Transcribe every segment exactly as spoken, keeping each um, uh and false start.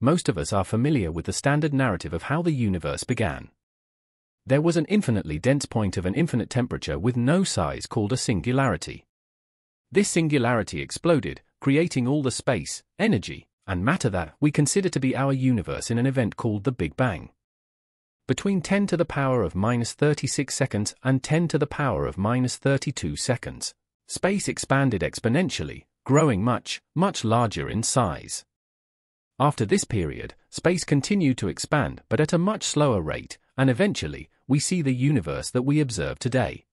most of us are familiar with the standard narrative of how the universe began. There was an infinitely dense point of an infinite temperature with no size called a singularity. This singularity exploded, creating all the space, energy, and matter that we consider to be our universe in an event called the Big Bang. Between ten to the power of minus thirty-six seconds and ten to the power of minus thirty-two seconds, space expanded exponentially, growing much, much larger in size. After this period, space continued to expand but at a much slower rate, and eventually, we see the universe that we observe today.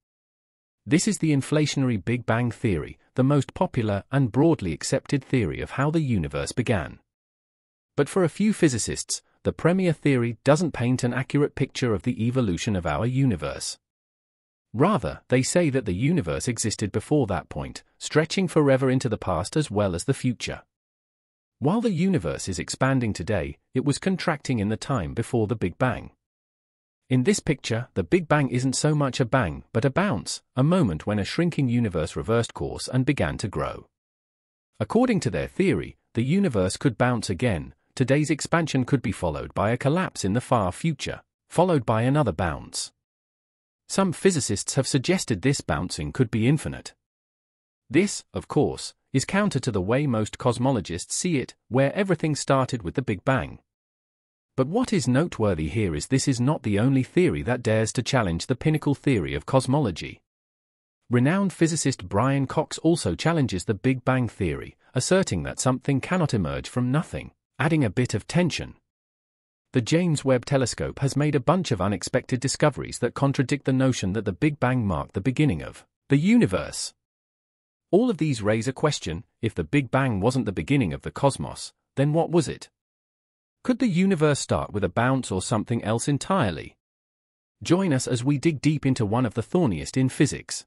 This is the inflationary Big Bang theory, the most popular and broadly accepted theory of how the universe began. But for a few physicists, the premier theory doesn't paint an accurate picture of the evolution of our universe. Rather, they say that the universe existed before that point, stretching forever into the past as well as the future. While the universe is expanding today, it was contracting in the time before the Big Bang. In this picture, the Big Bang isn't so much a bang but a bounce, a moment when a shrinking universe reversed course and began to grow. According to their theory, the universe could bounce again, today's expansion could be followed by a collapse in the far future, followed by another bounce. Some physicists have suggested this bouncing could be infinite. This, of course, is counter to the way most cosmologists see it, where everything started with the Big Bang. But what is noteworthy here is this is not the only theory that dares to challenge the pinnacle theory of cosmology. Renowned physicist Brian Cox also challenges the Big Bang theory, asserting that something cannot emerge from nothing, adding a bit of tension. The James Webb Telescope has made a bunch of unexpected discoveries that contradict the notion that the Big Bang marked the beginning of the universe. All of these raise a question: if the Big Bang wasn't the beginning of the cosmos, then what was it? Could the universe start with a bounce or something else entirely? Join us as we dig deep into one of the thorniest in physics.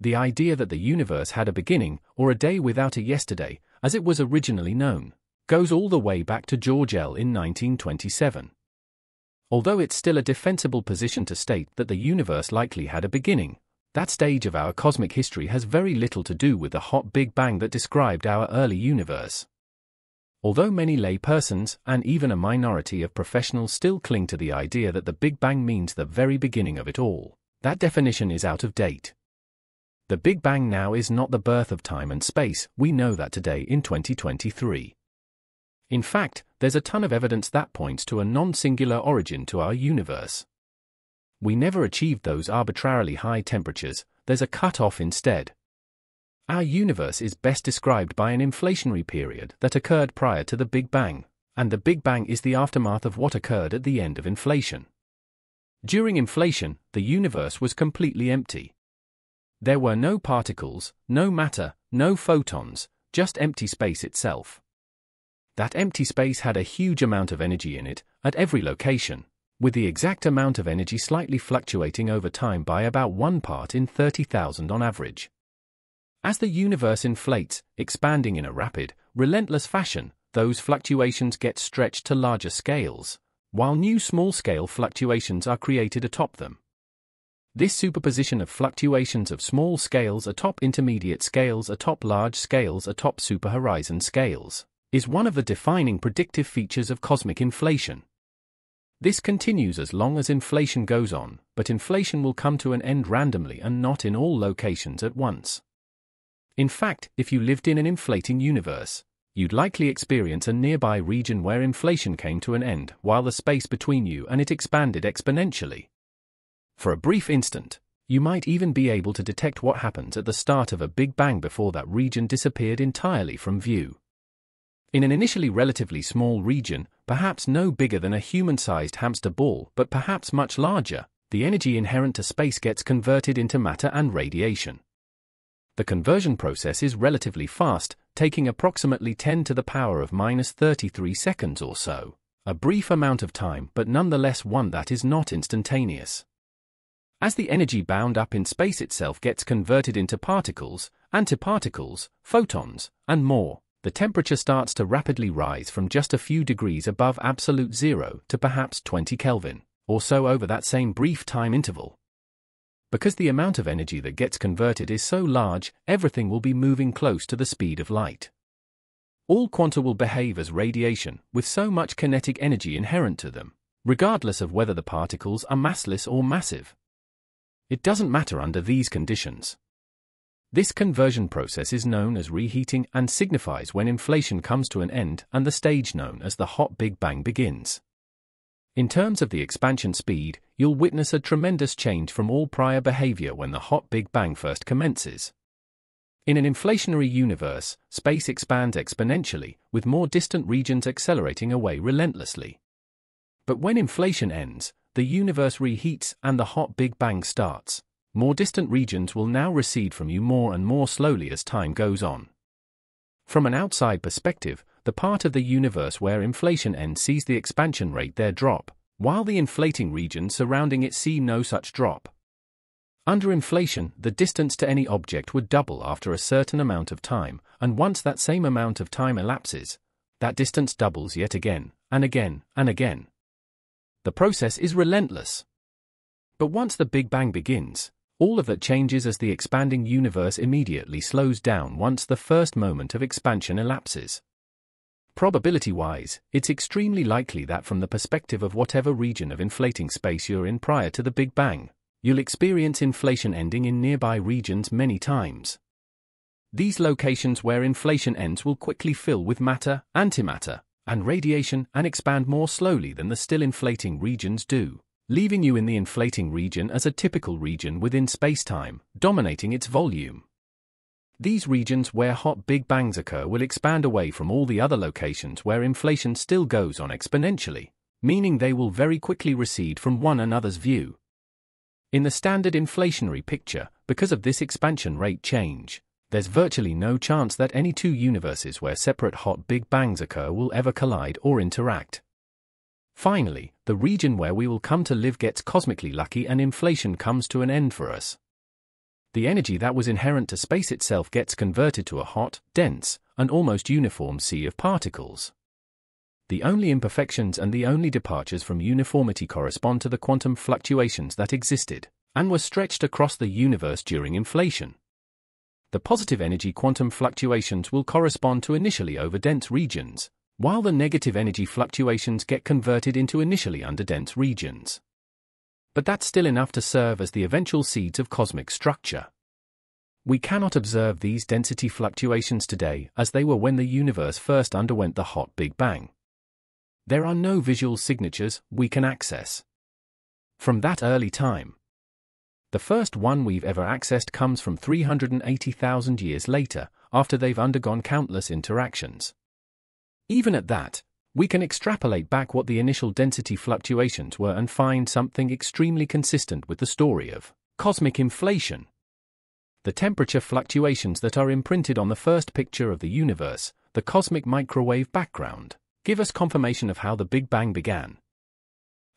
The idea that the universe had a beginning, or a day without a yesterday, as it was originally known, goes all the way back to George L. in nineteen twenty-seven. Although it's still a defensible position to state that the universe likely had a beginning, that stage of our cosmic history has very little to do with the hot Big Bang that described our early universe. Although many lay persons and even a minority of professionals still cling to the idea that the Big Bang means the very beginning of it all, that definition is out of date. The Big Bang now is not the birth of time and space, we know that today in twenty twenty-three. In fact, there's a ton of evidence that points to a non-singular origin to our universe. We never achieved those arbitrarily high temperatures, there's a cut-off instead. Our universe is best described by an inflationary period that occurred prior to the Big Bang, and the Big Bang is the aftermath of what occurred at the end of inflation. During inflation, the universe was completely empty. There were no particles, no matter, no photons, just empty space itself. That empty space had a huge amount of energy in it, at every location, with the exact amount of energy slightly fluctuating over time by about one part in thirty thousand on average. As the universe inflates, expanding in a rapid, relentless fashion, those fluctuations get stretched to larger scales, while new small-scale fluctuations are created atop them. This superposition of fluctuations of small scales atop intermediate scales atop large scales atop superhorizon scales is one of the defining predictive features of cosmic inflation. This continues as long as inflation goes on, but inflation will come to an end randomly and not in all locations at once. In fact, if you lived in an inflating universe, you'd likely experience a nearby region where inflation came to an end while the space between you and it expanded exponentially. For a brief instant, you might even be able to detect what happens at the start of a Big Bang before that region disappeared entirely from view. In an initially relatively small region, perhaps no bigger than a human-sized hamster ball but perhaps much larger, the energy inherent to space gets converted into matter and radiation. The conversion process is relatively fast, taking approximately ten to the power of minus thirty-three seconds or so, a brief amount of time but nonetheless one that is not instantaneous. As the energy bound up in space itself gets converted into particles, antiparticles, photons, and more, the temperature starts to rapidly rise from just a few degrees above absolute zero to perhaps twenty Kelvin, or so over that same brief time interval. Because the amount of energy that gets converted is so large, everything will be moving close to the speed of light. all quanta will behave as radiation with so much kinetic energy inherent to them, regardless of whether the particles are massless or massive. It doesn't matter under these conditions. This conversion process is known as reheating and signifies when inflation comes to an end and the stage known as the hot Big Bang begins. In terms of the expansion speed, you'll witness a tremendous change from all prior behavior when the hot Big Bang first commences. In an inflationary universe, space expands exponentially, with more distant regions accelerating away relentlessly. But when inflation ends, the universe reheats and the hot Big Bang starts. More distant regions will now recede from you more and more slowly as time goes on. From an outside perspective, the part of the universe where inflation ends sees the expansion rate there drop, while the inflating regions surrounding it see no such drop. Under inflation, the distance to any object would double after a certain amount of time, and once that same amount of time elapses, that distance doubles yet again, and again, and again. The process is relentless. But once the Big Bang begins, all of that changes as the expanding universe immediately slows down once the first moment of expansion elapses. Probability-wise, it's extremely likely that from the perspective of whatever region of inflating space you're in prior to the Big Bang, you'll experience inflation ending in nearby regions many times. These locations where inflation ends will quickly fill with matter, antimatter, and radiation and expand more slowly than the still inflating regions do, leaving you in the inflating region as a typical region within space-time, dominating its volume. These regions where hot Big Bangs occur will expand away from all the other locations where inflation still goes on exponentially, meaning they will very quickly recede from one another's view. In the standard inflationary picture, because of this expansion rate change, there's virtually no chance that any two universes where separate hot Big Bangs occur will ever collide or interact. Finally, the region where we will come to live gets cosmically lucky and inflation comes to an end for us. The energy that was inherent to space itself gets converted to a hot, dense, and almost uniform sea of particles. The only imperfections and the only departures from uniformity correspond to the quantum fluctuations that existed and were stretched across the universe during inflation. The positive energy quantum fluctuations will correspond to initially overdense regions, while the negative energy fluctuations get converted into initially underdense regions. But that's still enough to serve as the eventual seeds of cosmic structure. We cannot observe these density fluctuations today as they were when the universe first underwent the hot Big Bang. There are no visual signatures we can access from that early time. The first one we've ever accessed comes from three hundred eighty thousand years later, after they've undergone countless interactions. Even at that, we can extrapolate back what the initial density fluctuations were and find something extremely consistent with the story of cosmic inflation. The temperature fluctuations that are imprinted on the first picture of the universe, the cosmic microwave background, give us confirmation of how the Big Bang began.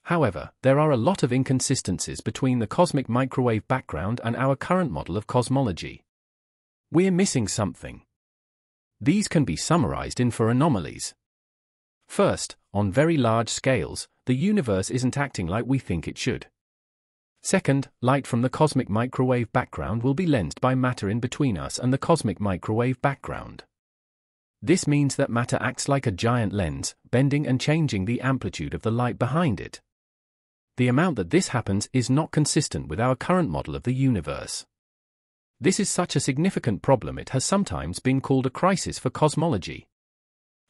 However, there are a lot of inconsistencies between the cosmic microwave background and our current model of cosmology. We're missing something. These can be summarized in four anomalies. First, on very large scales, the universe isn't acting like we think it should. Second, light from the cosmic microwave background will be lensed by matter in between us and the cosmic microwave background. This means that matter acts like a giant lens, bending and changing the amplitude of the light behind it. The amount that this happens is not consistent with our current model of the universe. This is such a significant problem it has sometimes been called a crisis for cosmology.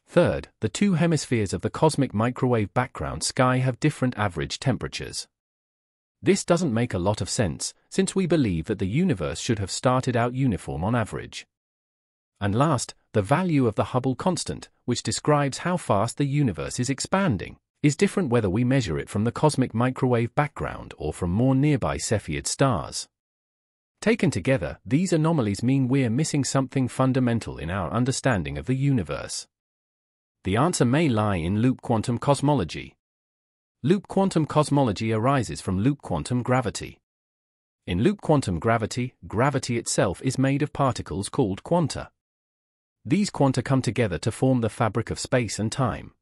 Third, the two hemispheres of the cosmic microwave background sky have different average temperatures. This doesn't make a lot of sense, since we believe that the universe should have started out uniform on average. And last, the value of the Hubble constant, which describes how fast the universe is expanding, is different whether we measure it from the cosmic microwave background or from more nearby Cepheid stars. Taken together, these anomalies mean we're missing something fundamental in our understanding of the universe. The answer may lie in loop quantum cosmology. Loop quantum cosmology arises from loop quantum gravity. In loop quantum gravity, gravity itself is made of particles called quanta. These quanta come together to form the fabric of space and time.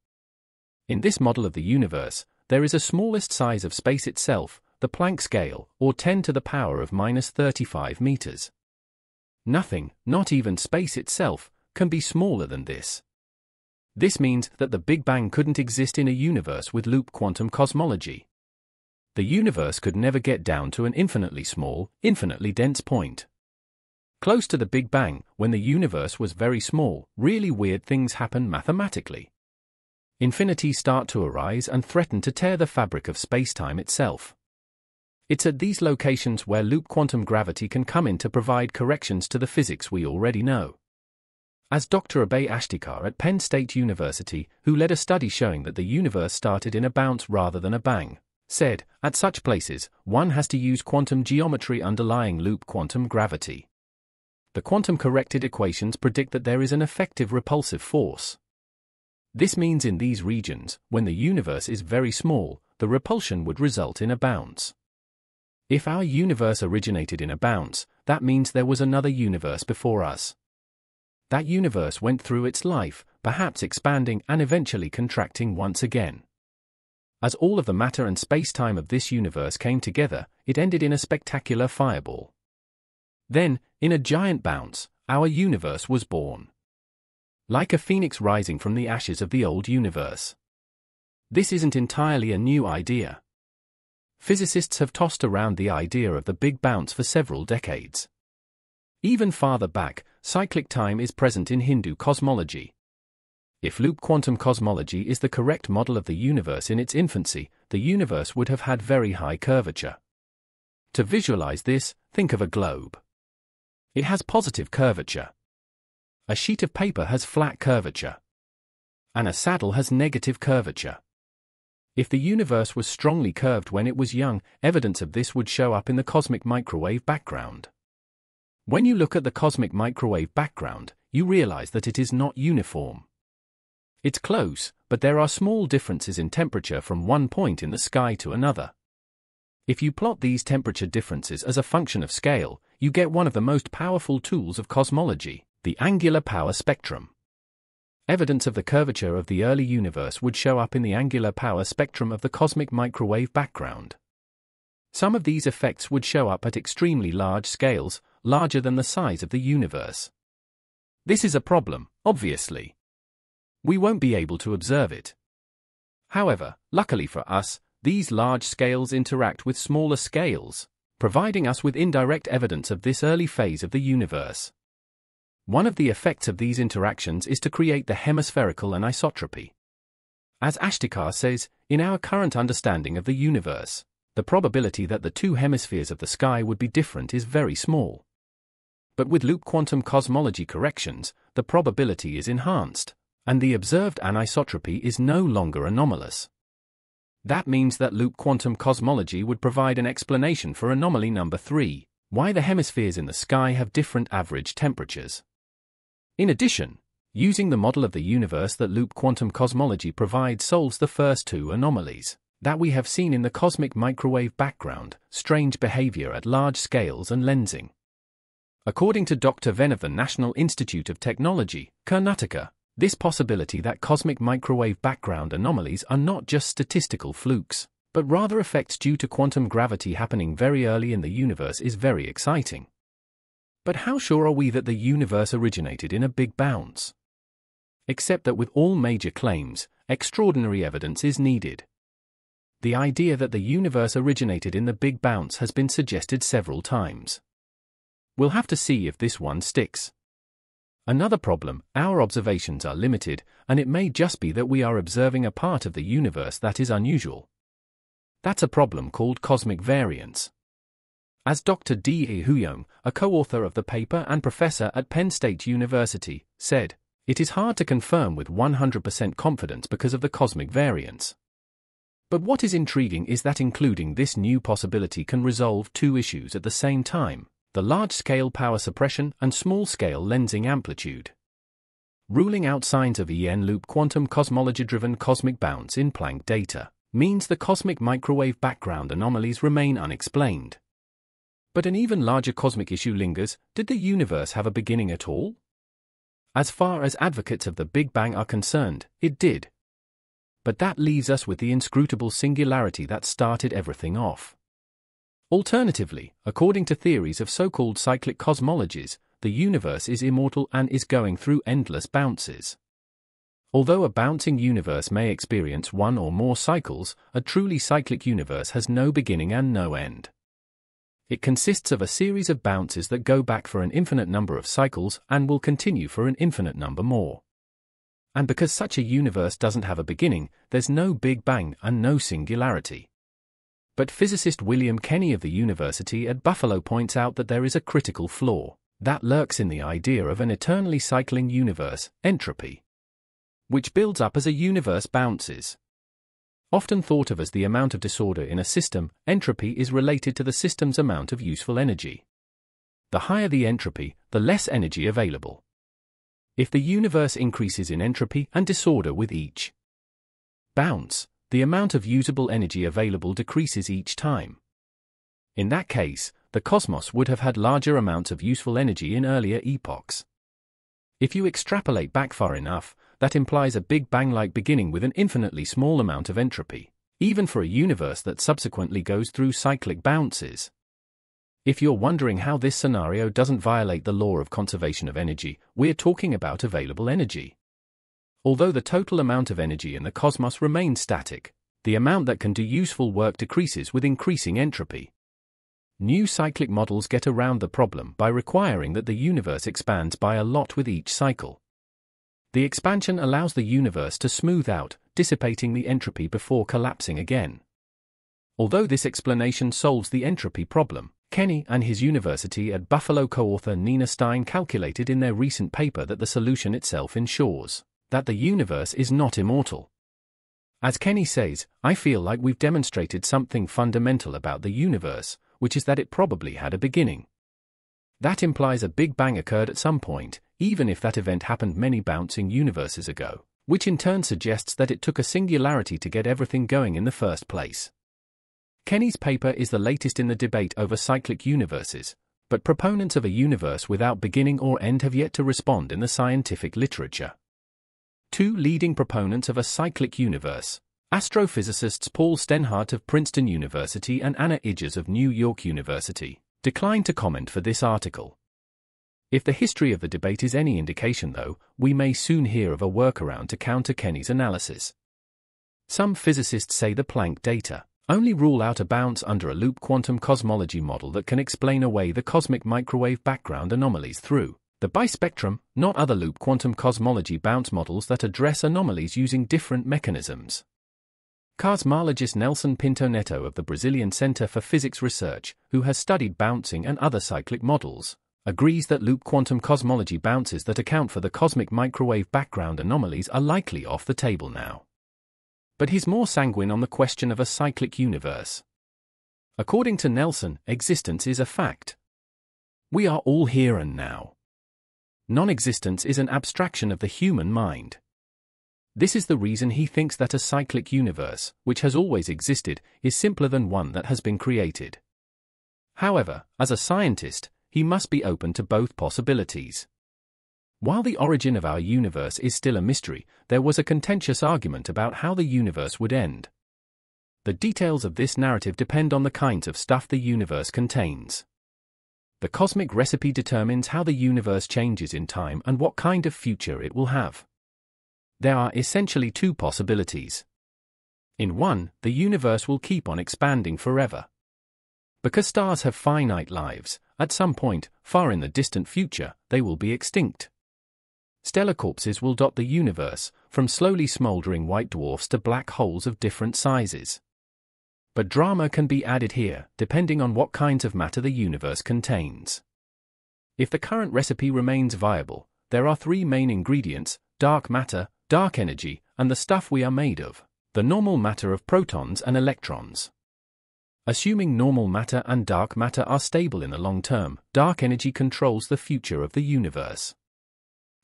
In this model of the universe, there is a smallest size of space itself, the Planck scale, or ten to the power of minus thirty-five meters. Nothing, not even space itself, can be smaller than this. This means that the Big Bang couldn't exist in a universe with loop quantum cosmology. The universe could never get down to an infinitely small, infinitely dense point. Close to the Big Bang, when the universe was very small, really weird things happen mathematically. Infinities start to arise and threaten to tear the fabric of space-time itself. It's at these locations where loop quantum gravity can come in to provide corrections to the physics we already know. As Doctor Abhay Ashtekar at Penn State University, who led a study showing that the universe started in a bounce rather than a bang, said, at such places, one has to use quantum geometry underlying loop quantum gravity. The quantum-corrected equations predict that there is an effective repulsive force. This means in these regions, when the universe is very small, the repulsion would result in a bounce. If our universe originated in a bounce, that means there was another universe before us. That universe went through its life, perhaps expanding and eventually contracting once again. As all of the matter and space-time of this universe came together, it ended in a spectacular fireball. Then, in a giant bounce, our universe was born. Like a phoenix rising from the ashes of the old universe. This isn't entirely a new idea. Physicists have tossed around the idea of the big bounce for several decades. Even farther back, cyclic time is present in Hindu cosmology. If loop quantum cosmology is the correct model of the universe in its infancy, the universe would have had very high curvature. To visualize this, think of a globe. It has positive curvature. A sheet of paper has flat curvature. And a saddle has negative curvature. If the universe was strongly curved when it was young, evidence of this would show up in the cosmic microwave background. When you look at the cosmic microwave background, you realize that it is not uniform. It's close, but there are small differences in temperature from one point in the sky to another. If you plot these temperature differences as a function of scale, you get one of the most powerful tools of cosmology, the angular power spectrum. Evidence of the curvature of the early universe would show up in the angular power spectrum of the cosmic microwave background. Some of these effects would show up at extremely large scales, larger than the size of the universe. This is a problem, obviously. We won't be able to observe it. However, luckily for us, these large scales interact with smaller scales, providing us with indirect evidence of this early phase of the universe. One of the effects of these interactions is to create the hemispherical anisotropy. As Ashtekar says, in our current understanding of the universe, the probability that the two hemispheres of the sky would be different is very small. But with loop quantum cosmology corrections, the probability is enhanced, and the observed anisotropy is no longer anomalous. That means that loop quantum cosmology would provide an explanation for anomaly number three, why the hemispheres in the sky have different average temperatures. In addition, using the model of the universe that loop quantum cosmology provides solves the first two anomalies that we have seen in the cosmic microwave background, strange behavior at large scales and lensing. According to Doctor Ven of the National Institute of Technology, Karnataka, this possibility that cosmic microwave background anomalies are not just statistical flukes, but rather effects due to quantum gravity happening very early in the universe is very exciting. But how sure are we that the universe originated in a big bounce? Except that with all major claims, extraordinary evidence is needed. The idea that the universe originated in the big bounce has been suggested several times. We'll have to see if this one sticks. Another problem, our observations are limited, and it may just be that we are observing a part of the universe that is unusual. That's a problem called cosmic variance. As Doctor Dae Hyung, a co-author of the paper and professor at Penn State University, said, it is hard to confirm with one hundred percent confidence because of the cosmic variance. But what is intriguing is that including this new possibility can resolve two issues at the same time. The large-scale power suppression and small-scale lensing amplitude. Ruling out signs of E N loop quantum cosmology-driven cosmic bounce in Planck data means the cosmic microwave background anomalies remain unexplained. But an even larger cosmic issue lingers, did the universe have a beginning at all? As far as advocates of the Big Bang are concerned, it did. But that leaves us with the inscrutable singularity that started everything off. Alternatively, according to theories of so-called cyclic cosmologies, the universe is immortal and is going through endless bounces. Although a bouncing universe may experience one or more cycles, a truly cyclic universe has no beginning and no end. It consists of a series of bounces that go back for an infinite number of cycles and will continue for an infinite number more. And because such a universe doesn't have a beginning, there's no Big Bang and no singularity. But physicist William Kenney of the University at Buffalo points out that there is a critical flaw that lurks in the idea of an eternally cycling universe, entropy, which builds up as a universe bounces. Often thought of as the amount of disorder in a system, entropy is related to the system's amount of useful energy. The higher the entropy, the less energy available. If the universe increases in entropy and disorder with each bounce, the amount of usable energy available decreases each time. In that case, the cosmos would have had larger amounts of useful energy in earlier epochs. If you extrapolate back far enough, that implies a Big Bang-like beginning with an infinitely small amount of entropy, even for a universe that subsequently goes through cyclic bounces. If you're wondering how this scenario doesn't violate the law of conservation of energy, we're talking about available energy. Although the total amount of energy in the cosmos remains static, the amount that can do useful work decreases with increasing entropy. New cyclic models get around the problem by requiring that the universe expands by a lot with each cycle. The expansion allows the universe to smooth out, dissipating the entropy before collapsing again. Although this explanation solves the entropy problem, Kenney and his University at Buffalo co-author Nina Stein calculated in their recent paper that the solution itself ensures that the universe is not immortal. As Kenney says, "I feel like we've demonstrated something fundamental about the universe, which is that it probably had a beginning. That implies a Big Bang occurred at some point, even if that event happened many bouncing universes ago, which in turn suggests that it took a singularity to get everything going in the first place." Kenney's paper is the latest in the debate over cyclic universes, but proponents of a universe without beginning or end have yet to respond in the scientific literature. Two leading proponents of a cyclic universe, astrophysicists Paul Steinhardt of Princeton University and Anna Ijjas of New York University, declined to comment for this article. If the history of the debate is any indication though, we may soon hear of a workaround to counter Kenney's analysis. Some physicists say the Planck data only rule out a bounce under a loop quantum cosmology model that can explain away the cosmic microwave background anomalies through the bispectrum, not other loop quantum cosmology bounce models that address anomalies using different mechanisms. Cosmologist Nelson Pinto Neto of the Brazilian Center for Physics Research, who has studied bouncing and other cyclic models, agrees that loop quantum cosmology bounces that account for the cosmic microwave background anomalies are likely off the table now. But he's more sanguine on the question of a cyclic universe. According to Nelson, existence is a fact. We are all here and now. Non-existence is an abstraction of the human mind. This is the reason he thinks that a cyclic universe, which has always existed, is simpler than one that has been created. However, as a scientist, he must be open to both possibilities. While the origin of our universe is still a mystery, there was a contentious argument about how the universe would end. The details of this narrative depend on the kinds of stuff the universe contains. The cosmic recipe determines how the universe changes in time and what kind of future it will have. There are essentially two possibilities. In one, the universe will keep on expanding forever. Because stars have finite lives, at some point, far in the distant future, they will be extinct. Stellar corpses will dot the universe, from slowly smoldering white dwarfs to black holes of different sizes. But drama can be added here, depending on what kinds of matter the universe contains. If the current recipe remains viable, there are three main ingredients: dark matter, dark energy, and the stuff we are made of, the normal matter of protons and electrons. Assuming normal matter and dark matter are stable in the long term, dark energy controls the future of the universe.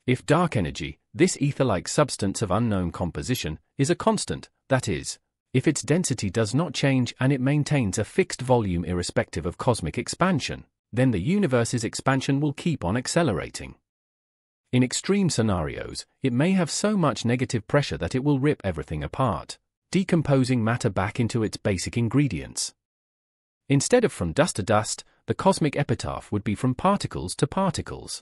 If dark energy, this ether-like substance of unknown composition, is a constant, that is, if its density does not change and it maintains a fixed volume irrespective of cosmic expansion, then the universe's expansion will keep on accelerating. In extreme scenarios, it may have so much negative pressure that it will rip everything apart, decomposing matter back into its basic ingredients. Instead of from dust to dust, the cosmic epitaph would be from particles to particles.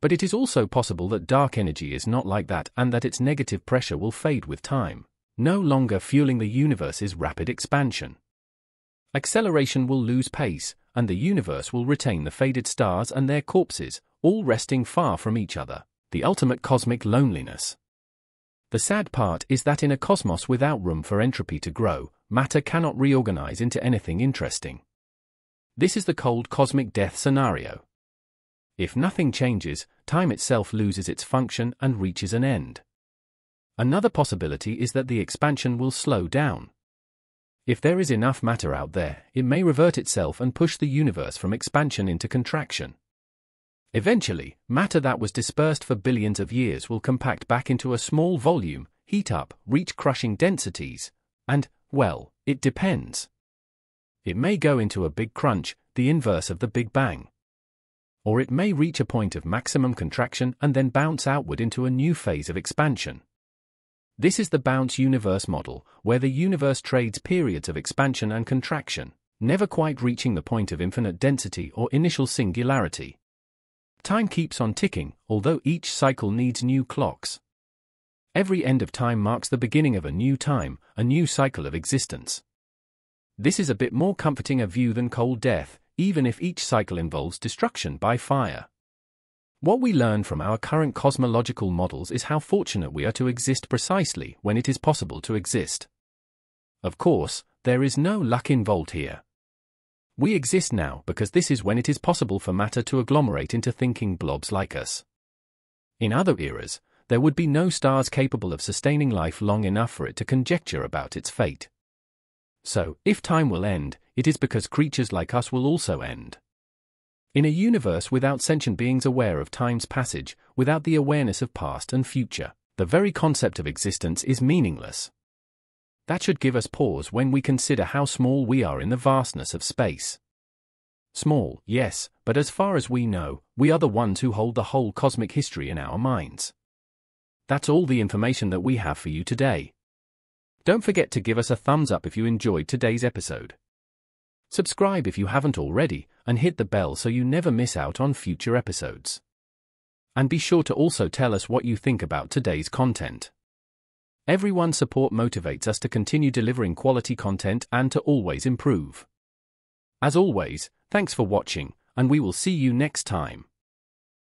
But it is also possible that dark energy is not like that and that its negative pressure will fade with time, no longer fueling the universe's rapid expansion. Acceleration will lose pace, and the universe will retain the faded stars and their corpses, all resting far from each other, the ultimate cosmic loneliness. The sad part is that in a cosmos without room for entropy to grow, matter cannot reorganize into anything interesting. This is the cold cosmic death scenario. If nothing changes, time itself loses its function and reaches an end. Another possibility is that the expansion will slow down. If there is enough matter out there, it may revert itself and push the universe from expansion into contraction. Eventually, matter that was dispersed for billions of years will compact back into a small volume, heat up, reach crushing densities, and, well, it depends. It may go into a big crunch, the inverse of the Big Bang. Or it may reach a point of maximum contraction and then bounce outward into a new phase of expansion. This is the bounce universe model, where the universe trades periods of expansion and contraction, never quite reaching the point of infinite density or initial singularity. Time keeps on ticking, although each cycle needs new clocks. Every end of time marks the beginning of a new time, a new cycle of existence. This is a bit more comforting a view than cold death, even if each cycle involves destruction by fire. What we learn from our current cosmological models is how fortunate we are to exist precisely when it is possible to exist. Of course, there is no luck involved here. We exist now because this is when it is possible for matter to agglomerate into thinking blobs like us. In other eras, there would be no stars capable of sustaining life long enough for it to conjecture about its fate. So, if time will end, it is because creatures like us will also end. In a universe without sentient beings aware of time's passage, without the awareness of past and future, the very concept of existence is meaningless. That should give us pause when we consider how small we are in the vastness of space. Small, yes, but as far as we know, we are the ones who hold the whole cosmic history in our minds. That's all the information that we have for you today. Don't forget to give us a thumbs up if you enjoyed today's episode. Subscribe if you haven't already, and hit the bell so you never miss out on future episodes. And be sure to also tell us what you think about today's content. Everyone's support motivates us to continue delivering quality content and to always improve. As always, thanks for watching, and we will see you next time.